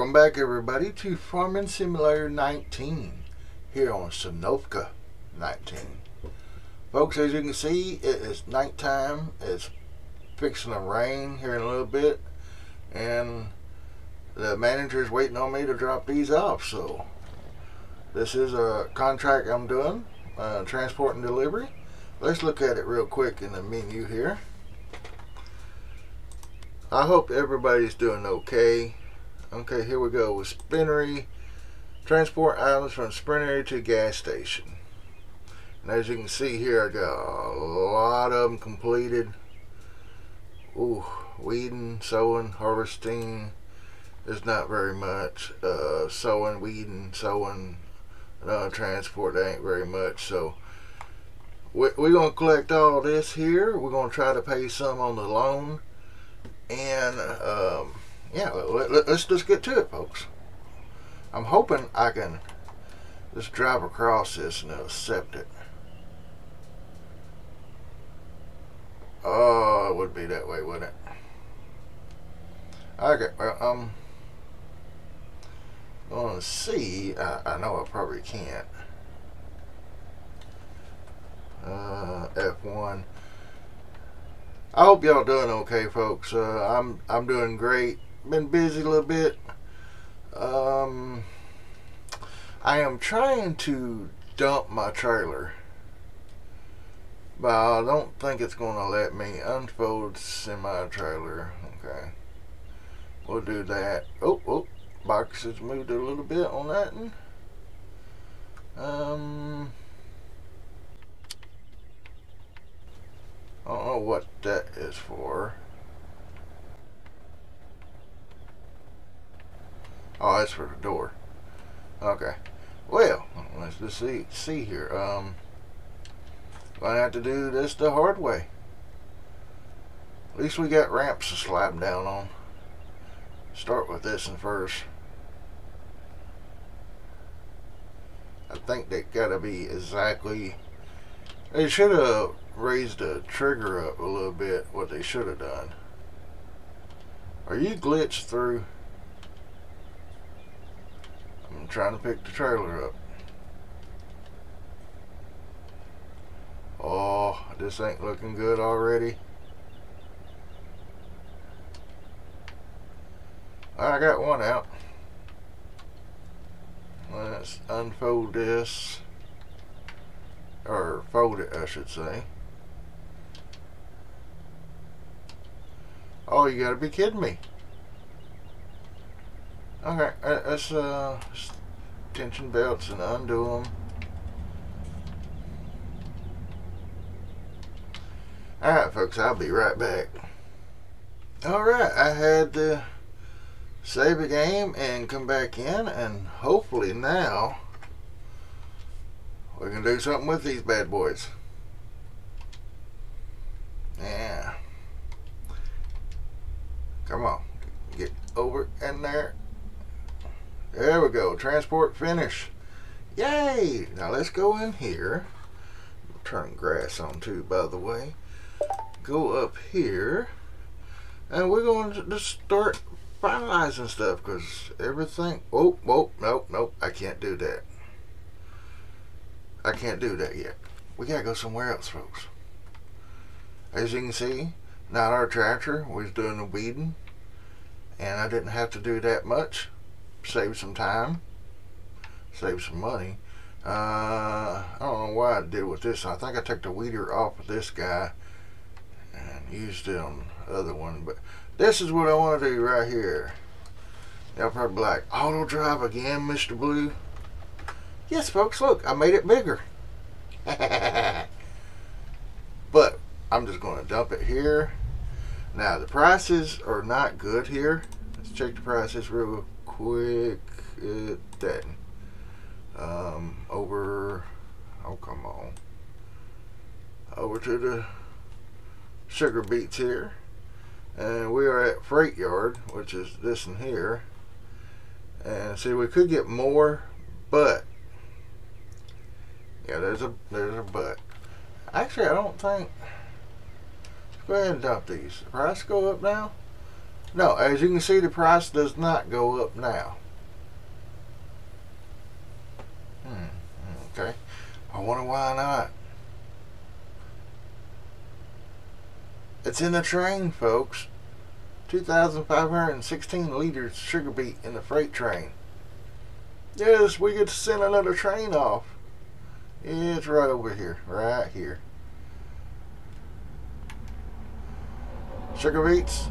Welcome back everybody to Farming Simulator 19 here on Sosnovka 19. Folks, as you can see, it is nighttime. It's fixing to rain here in a little bit, and the manager is waiting on me to drop these off. So this is a contract I'm doing, transport and delivery. Let's look at it real quick in the menu here. I hope everybody's doing okay. Okay, here we go with Spinnery. Transport items from Spinnery to gas station. And as you can see here, I got a lot of them completed. Ooh, weeding, sowing, harvesting. There's not very much. Sowing, weeding, sowing, transport, that ain't very much. So we're going to collect all this here. We're going to try to pay some on the loan. And yeah, let's just get to it, folks. I'm hoping I can just drive across this and they'll accept it. Oh, it would be that way, wouldn't it? Okay, well, I'm gonna see. I know I probably can't. F1. I hope y'all doing okay, folks. I'm doing great. Been busy a little bit. I am trying to dump my trailer, but I don't think it's going to let me. Unfold semi-trailer. Okay, we'll do that. Oh, boxes moved a little bit on that one. I don't know what that is for. Oh, that's for the door. Okay. Well, let's just see here. Gonna have to do this the hard way. At least we got ramps to slap down on. Start with this one first. I think they gotta be exactly. They should have raised the trigger up a little bit, what they should have done. Are you glitched through? I'm trying to pick the trailer up. Oh, this ain't looking good already. I got one out. Let's unfold this. Or fold it, I should say. Oh, you gotta be kidding me. Okay, that's tension belts and undo them. Alright, folks, I'll be right back. Alright, I had to save the game and come back in, and hopefully now we can do something with these bad boys. Yeah. Come on. Get over in there. There we go. Transport finish. Yay! Now let's go in here. Turn grass on too, by the way. Go up here. And we're going to just start finalizing stuff because everything. Oh, whoa, nope. I can't do that. I can't do that yet. We gotta go somewhere else, folks. As you can see, not our tractor. We was doing the weeding, and I didn't have to do that much. Save some time, save some money. I don't know why I did with this. I think I took the weeder off of this guy and used it on the other one. But this is what I want to do right here. Y'all probably be like, auto drive again, Mr. Blue. Yes, folks, look, I made it bigger. But I'm just going to dump it here. Now, the prices are not good here. Let's check the prices real quick. Over, oh, come on. Over to the sugar beets here. And we are at Freight Yard, which is this one here. And see, we could get more, but yeah, there's a but. Actually, I don't think. Let's go ahead and dump these. The price go up now. No, as you can see, the price does not go up now. Okay. I wonder why not. It's in the train, folks. 2,516 liters sugar beet in the freight train. Yes, we get to send another train off. It's right over here, right here. Sugar beets.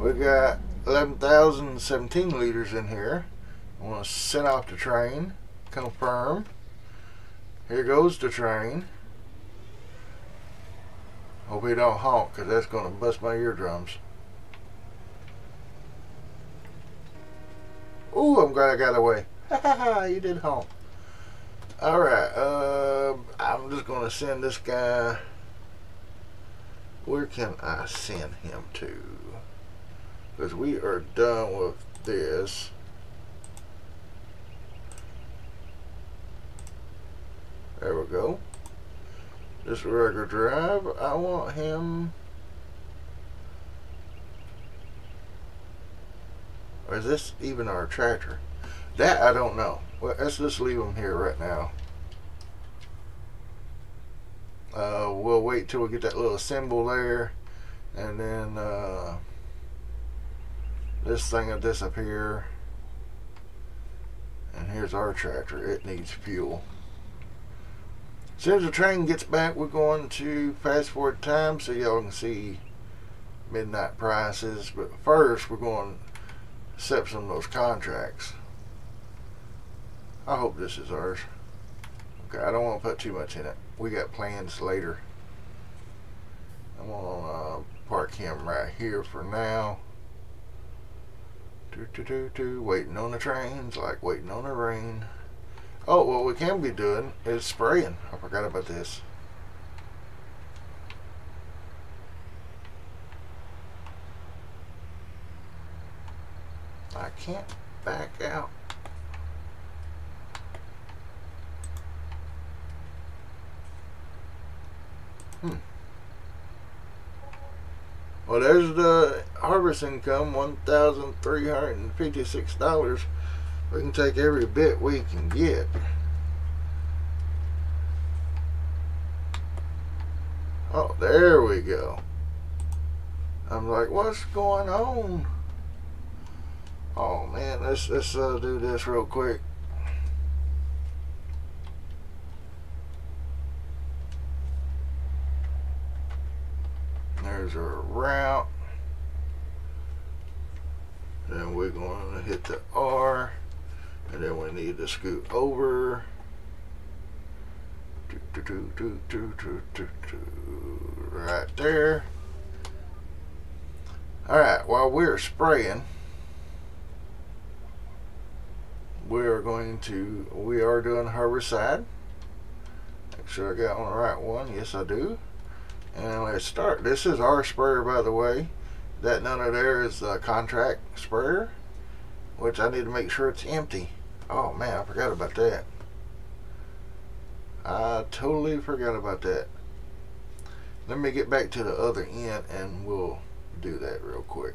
We got 11,017 liters in here. I want to send off the train. Confirm. Here goes the train. Hope he don't honk, because that's going to bust my eardrums. Ooh, I'm glad I got away. Ha ha ha, you did honk. Alright, I'm just going to send this guy. Where can I send him to? Because we are done with this. There we go. This regular drive, I want him. Or is this even our tractor? That I don't know. Well, let's just leave him here right now. We'll wait till we get that little symbol there, and then this thing will disappear. And here's our tractor. It needs fuel. As soon as the train gets back, we're going to fast forward time so y'all can see midnight prices. But first, we're going to accept some of those contracts. I hope this is ours. Okay, I don't want to put too much in it. We got plans later. I'm going to park him right here for now. Waiting on the trains, like waiting on the rain. Oh, what we can be doing is spraying. I forgot about this. I can't back out. Well, there's the harvest income, $1,356. We can take every bit we can get. Oh, there we go. I'm like, what's going on? Oh man, let's do this real quick. There's our route. Then we're going to hit the R. And then we need to scoot over. Right there. Alright, while we're spraying, we are doing herbicide. Make sure I got on the right one. Yes, I do. And let's start. This is our sprayer, by the way. That none of there is a contract sprayer, which I need to make sure it's empty. Oh man, I forgot about that. I totally forgot about that. Let me get back to the other end and we'll do that real quick.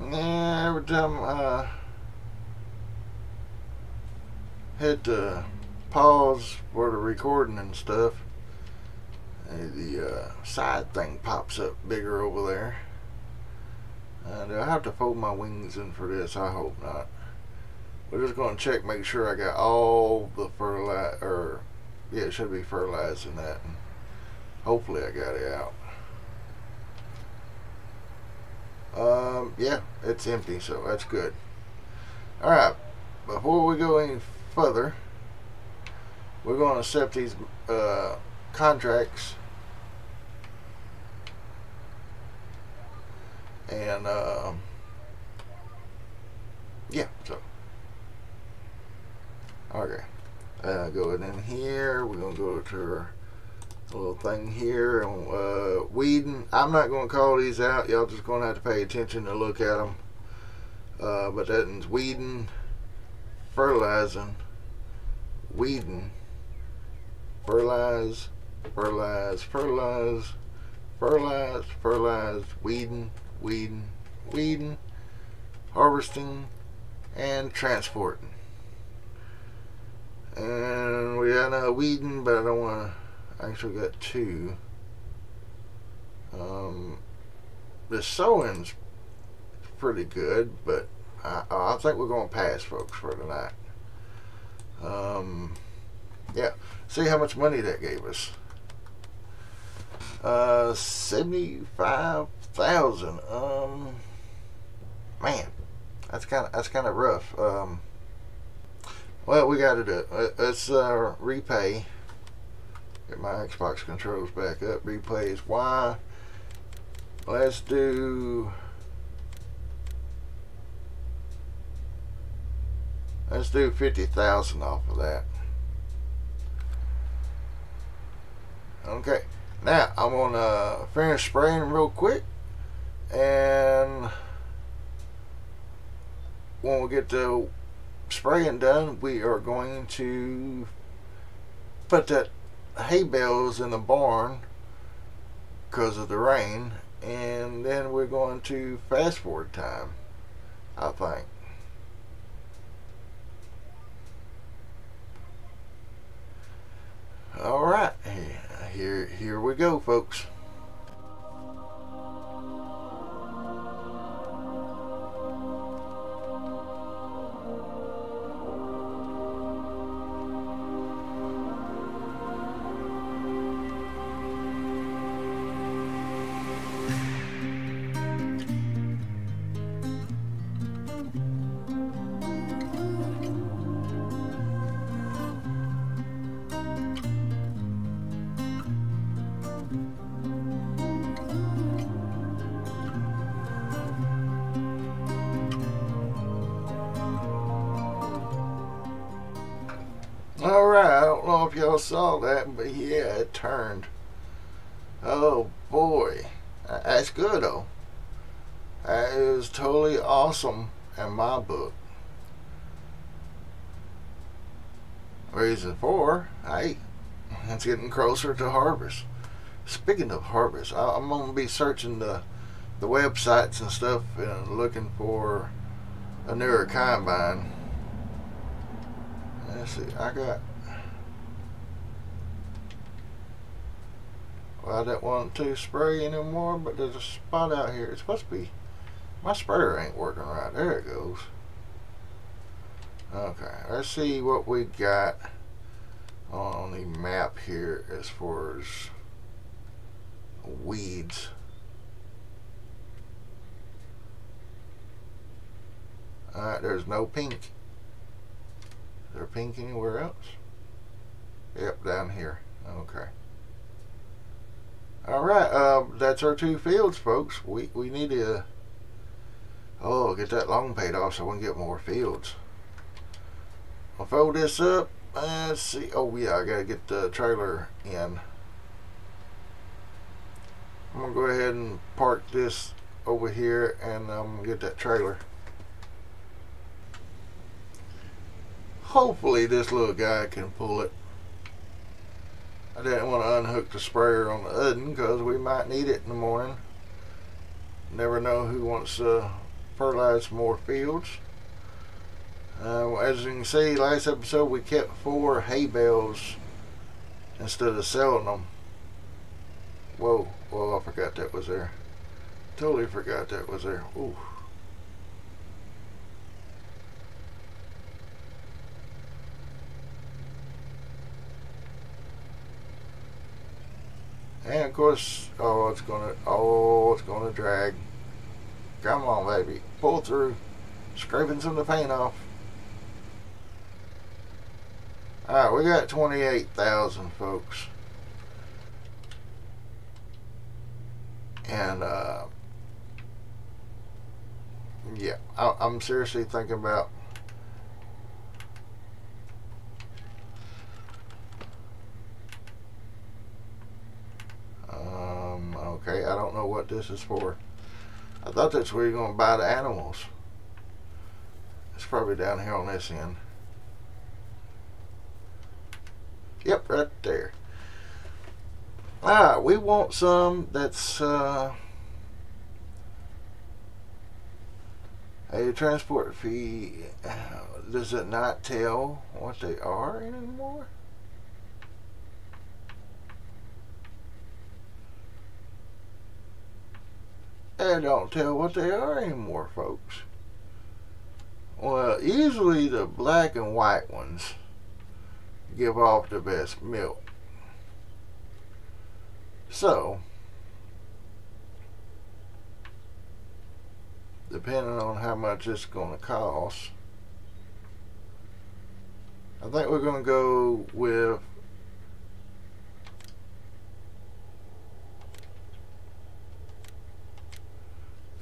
Nah, every time I hit the pause for the recording and stuff, the side thing pops up bigger over there. Do I have to fold my wings in for this? I hope not. We're just going to check, make sure I got all the fertilizer, or yeah, it should be fertilized in that. And hopefully I got it out. Yeah, it's empty, so that's good. Alright, before we go any further, we're going to accept these contracts. And yeah, so okay, going in here, we're gonna go to our little thing here, and weeding. I'm not gonna call these out. Y'all just gonna have to pay attention to look at them. But that means weeding, fertilizing, weeding, fertilize, fertilize, fertilize, fertilize, fertilize, weeding, weeding, weeding, harvesting, and transporting. And we got another weeding, but I don't want to. I actually got two. The sowing's pretty good, but I think we're going to pass, folks, for tonight. Yeah, see how much money that gave us. 75,000. Man, that's kind of rough. Well, we got to do it. Let's repay. Get my Xbox controls back up. Replays Y. Let's do. Let's do 50,000 off of that. Okay, now I'm gonna finish spraying real quick, and when we get the spraying done, we are going to put that hay bales in the barn because of the rain, and then we're going to fast forward time, I think. All right, here we go, folks. Y'all saw that, but yeah, it turned. Oh boy, that's good though. That is totally awesome in my book. Reason for, hey, it's getting closer to harvest. Speaking of harvest, I'm gonna be searching the websites and stuff and looking for a newer combine. Let's see, I got. Well, I didn't want to spray anymore, but there's a spot out here. It's supposed to be. My sprayer ain't working right. There it goes. Okay, let's see what we got on the map here as far as weeds. Alright, there's no pink. Is there pink anywhere else? Yep, down here. Okay. Alright, that's our two fields, folks. We need to get that loan paid off so we can get more fields. I'll fold this up. Let's see. Oh yeah, I gotta get the trailer in. I'm gonna go ahead and park this over here, and I'm gonna get that trailer. Hopefully this little guy can pull it. I didn't want to unhook the sprayer on the oven because we might need it in the morning. Never know who wants to fertilize more fields. As you can see, last episode we kept 4 hay bales instead of selling them. Whoa, whoa, I forgot that was there. Totally forgot that was there. Ooh. And of course, oh, it's gonna drag. Come on, baby, pull through, scraping some of the paint off. All right, we got 28,000, folks, and yeah, I'm seriously thinking about. Okay, I don't know what this is for. I thought that's where you're going to buy the animals. It's probably down here on this end. Yep, right there. Alright, we want some that's a transport fee. Does it not tell what they are anymore? They don't tell what they are anymore, folks. Well, usually the black and white ones give off the best milk. So, depending on how much it's going to cost, I think we're going to go with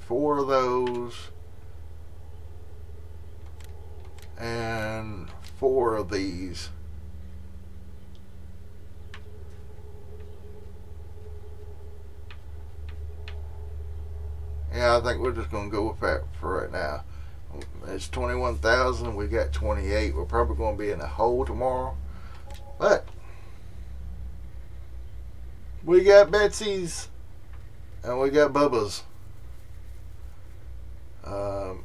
four of those and four of these. Yeah, I think we're just going to go with that for right now. It's 21,000. We got 28. We're probably going to be in a hole tomorrow. But we got Betsy's and we got Bubba's. Of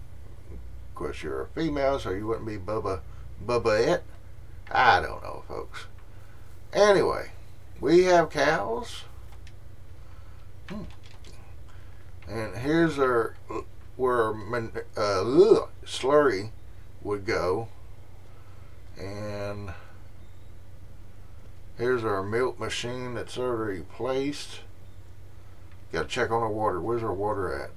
course, you're a female, so you wouldn't be Bubba. I don't know, folks. Anyway, we have cows. And here's our, where slurry would go. And here's our milk machine that's already placed. Got to check on our water. Where's our water at?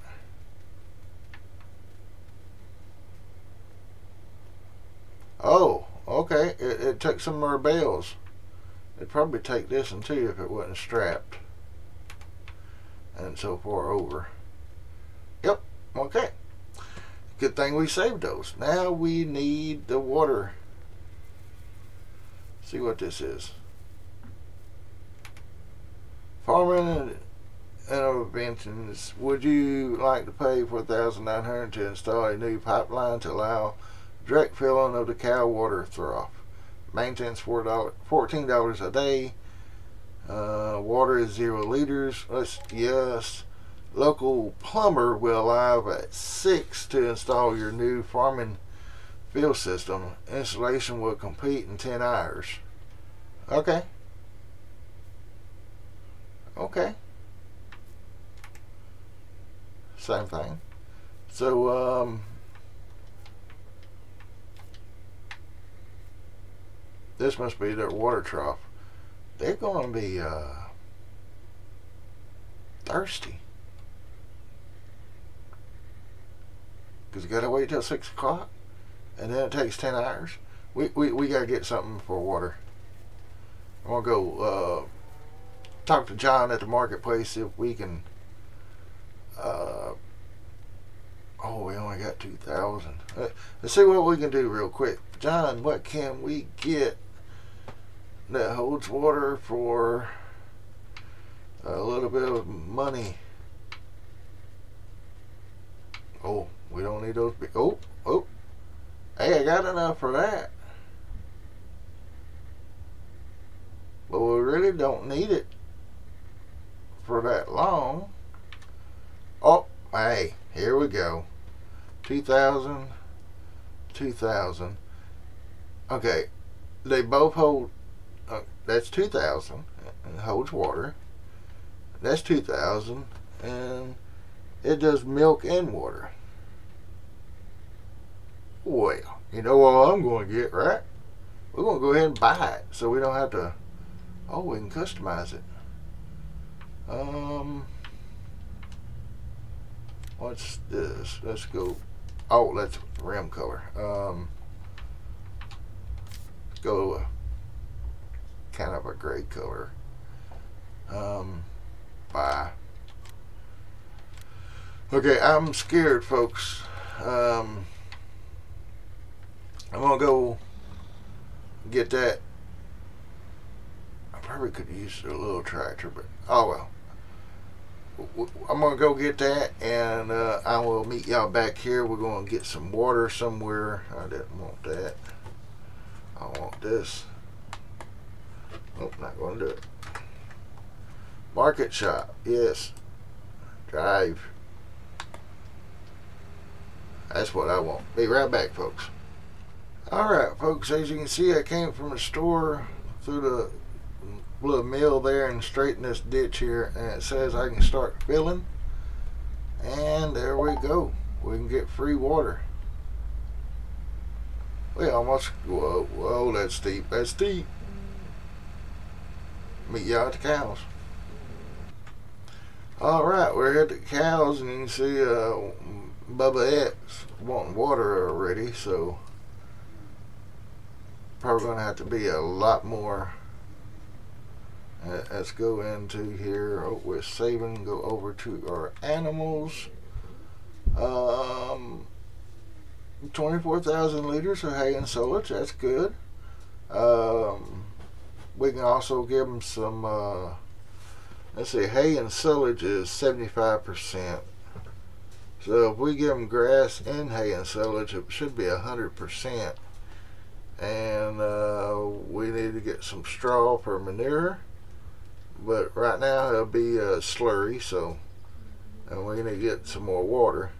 Oh, okay. It took some of our bales. It'd probably take this one too if it wasn't strapped. And so far over. Yep, okay. Good thing we saved those. Now we need the water. See what this is. Farming and inventions. Would you like to pay $4,900 to install a new pipeline to allow direct filling of the cow water trough? Maintains $14 a day. Water is 0 liters. Yes. Local plumber will arrive at 6 to install your new farming field system. Installation will complete in 10 hours. Okay. Okay. Same thing. So, this must be their water trough. They're going to be thirsty. Because you got to wait till 6 o'clock. And then it takes 10 hours. We got to get something for water. I'm going to go talk to John at the marketplace if we can. Oh, we only got 2,000. Let's see what we can do real quick. John, what can we get that holds water for a little bit of money? Oh, we don't need those big. Oh, hey, I got enough for that, but we really don't need it for that long. Oh, hey, here we go. 2,000 2,000. Okay, they both hold. That's 2,000 and holds water. That's 2,000 and it does milk and water. Well, you know what I'm going to get, right? We're going to go ahead and buy it so we don't have to. Oh, we can customize it. What's this? Let's go. Oh, that's rim color. Let's go. Kind of a gray color. Bye. Okay, I'm scared, folks. I'm gonna go get that. I probably could use a little tractor, but oh well. I'm gonna go get that, and I will meet y'all back here. We're gonna get some water somewhere. I didn't want that. I want this. Nope, not going to do it. Market shop, yes. Drive. That's what I want. Be right back, folks. Alright, folks, as you can see, I came from the store through the little mill there and straight in this ditch here, and it says I can start filling. And there we go. We can get free water. We almost, whoa, whoa, that's steep, that's steep. Meet y'all at the cows. Alright, we're at the cows, and you can see Bubba X wanting water already, so probably going to have to be a lot more. Let's go into here. Oh, we're saving. Go over to our animals. 24,000 liters of hay and silage. That's good. We can also give them some. Let's see, hay and silage is 75%. So if we give them grass and hay and silage, it should be 100%. And we need to get some straw for manure, but right now it'll be a slurry. So, and we're gonna get some more water.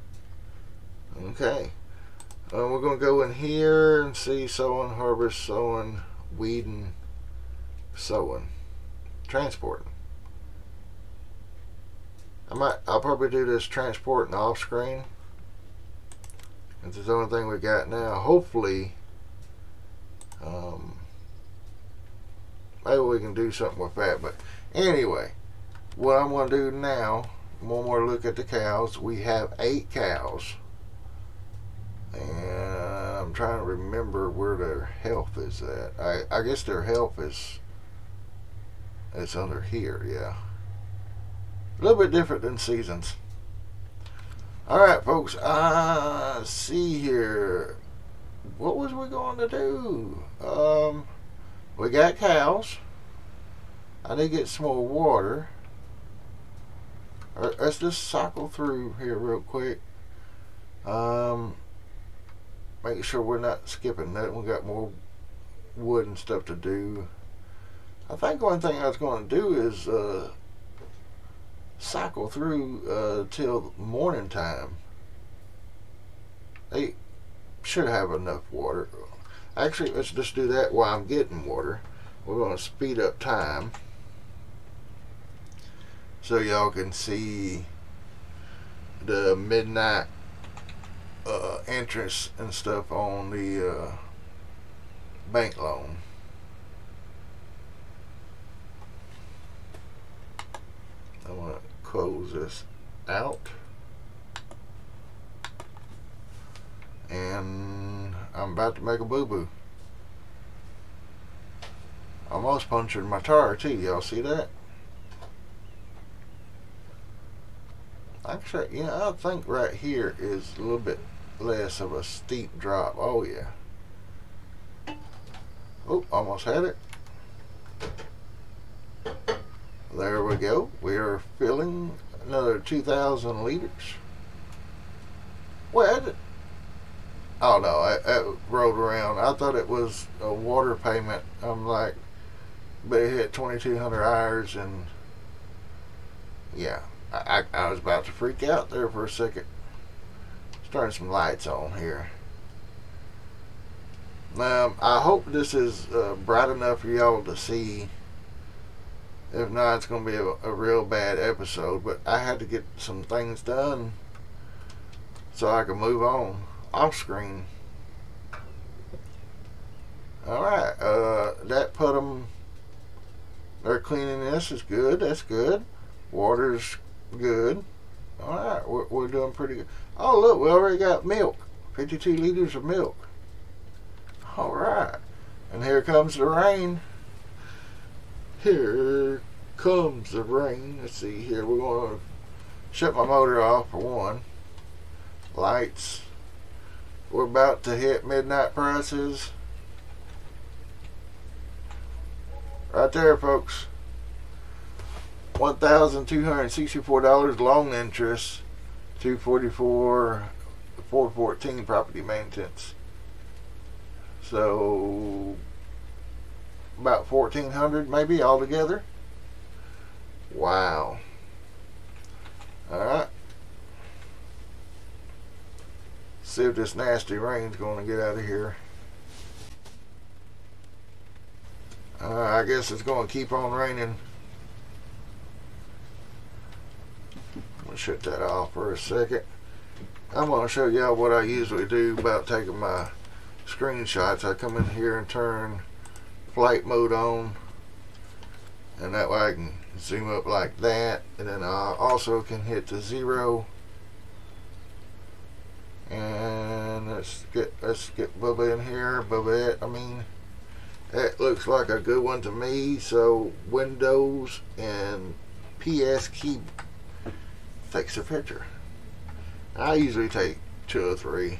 Okay, we're gonna go in here and see sowing, harvest, sowing, weeding, sowing, transporting. I'll probably do this transporting off screen. This is the only thing we got now. Hopefully. Maybe we can do something with that, but anyway, what I'm going to do now, one more look at the cows. We have 8 cows, and I'm trying to remember where their health is at. I guess their health is under here, yeah. A little bit different than seasons. Alright, folks, see here. What was we going to do? We got cows. I need to get some more water. Right, let's just cycle through here real quick. Make sure we're not skipping nothing. We got more wood and stuff to do. I think one thing I was going to do is cycle through till morning time. Hey. Should have enough water. Actually, let's just do that while I'm getting water. We're going to speed up time so y'all can see the midnight entrance and stuff on the bank loan. I want to close this out. And I'm about to make a boo-boo. Almost punctured my tire too. Y'all see that? Actually, you know, I think right here is a little bit less of a steep drop. Oh yeah. Oh, almost had it. There we go. We are filling another 2,000 liters. Well, oh no, I rolled around. I thought it was a water payment. I'm like, but it hit 2,200 hours, and yeah, I was about to freak out there for a second. Let's turn some lights on here. I hope this is bright enough for y'all to see. If not, it's going to be a real bad episode, but I had to get some things done so I could move on. Off screen. Alright, that put them, their cleanliness is good, that's good. Water's good. Alright, we're doing pretty good. Oh look, we already got milk. 52 liters of milk. Alright, and here comes the rain. Here comes the rain. Let's see here, we're going to shut my motor off for one. Lights. We're about to hit midnight prices. Right there, folks. $1,264 loan interest, $244,414 property maintenance. So about $1,400 maybe altogether. Wow. Alright. See if this nasty rain's going to get out of here. I guess it's going to keep on raining. I'm going to shut that off for a second. I'm going to show y'all what I usually do about taking my screenshots. I come in here and turn flight mode on, and that way I can zoom up like that, and then I also can hit the 0, and let's get Bubba in here. Bubba, I mean, that looks like a good one to me. So Windows and PS key takes a picture. I usually take 2 or 3.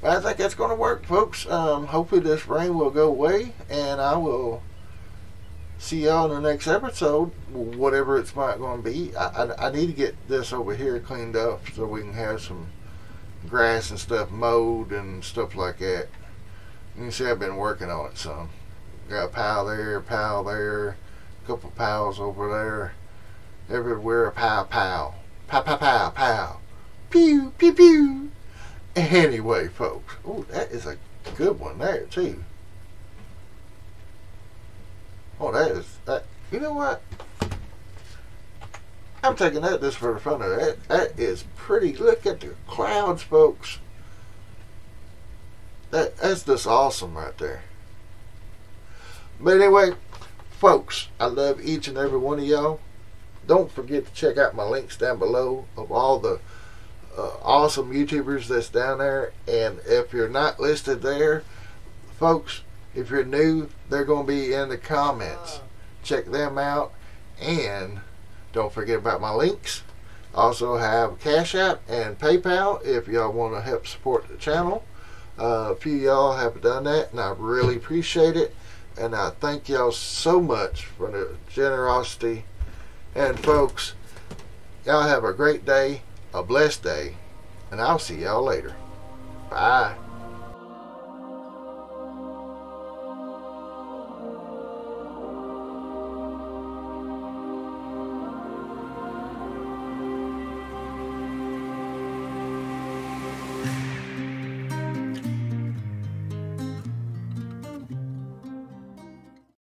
But I think that's going to work, folks. Hopefully this rain will go away, and I will see y'all in the next episode, whatever it's not going to be. I need to get this over here cleaned up so we can have some grass and stuff mowed and stuff like that. You can see I've been working on it some. Got a pile there, a pile there, a couple piles over there. Everywhere a pile, pile. Pow, pow, pow, pow. Pew, pew, pew. Anyway, folks. Oh, that is a good one there, too. Oh, that is... that. You know what? I'm taking that just for the fun of it. That is pretty. Look at the clouds, folks. That's just awesome right there. But anyway, folks, I love each and every one of y'all. Don't forget to check out my links down below of all the awesome YouTubers that's down there. And if you're not listed there, folks, if you're new, they're going to be in the comments. Check them out. And don't forget about my links. Also have Cash App and PayPal if y'all want to help support the channel. A few of y'all have done that, and I really appreciate it. And I thank y'all so much for the generosity. And folks, y'all have a great day, a blessed day, and I'll see y'all later. Bye.